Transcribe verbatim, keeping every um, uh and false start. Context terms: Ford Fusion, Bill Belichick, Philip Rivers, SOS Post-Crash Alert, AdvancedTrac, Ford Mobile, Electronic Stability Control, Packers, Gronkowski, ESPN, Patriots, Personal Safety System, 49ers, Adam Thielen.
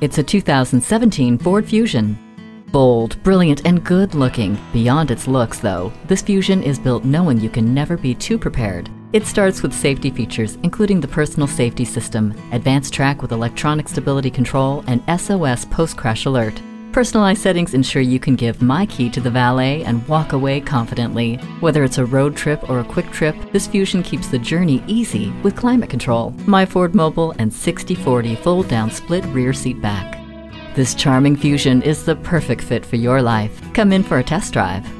It's a two thousand seventeen Ford Fusion. Bold, brilliant, and good-looking. Beyond its looks, though, this Fusion is built knowing you can never be too prepared. It starts with safety features, including the Personal Safety System, AdvancedTrac with Electronic Stability Control, and S O S Post-Crash Alert. Personalized settings ensure you can give my key to the valet and walk away confidently. Whether it's a road trip or a quick trip, this Fusion keeps the journey easy with climate control, my Ford Mobile, and sixty forty fold-down split rear seat back. This charming Fusion is the perfect fit for your life. Come in for a test drive.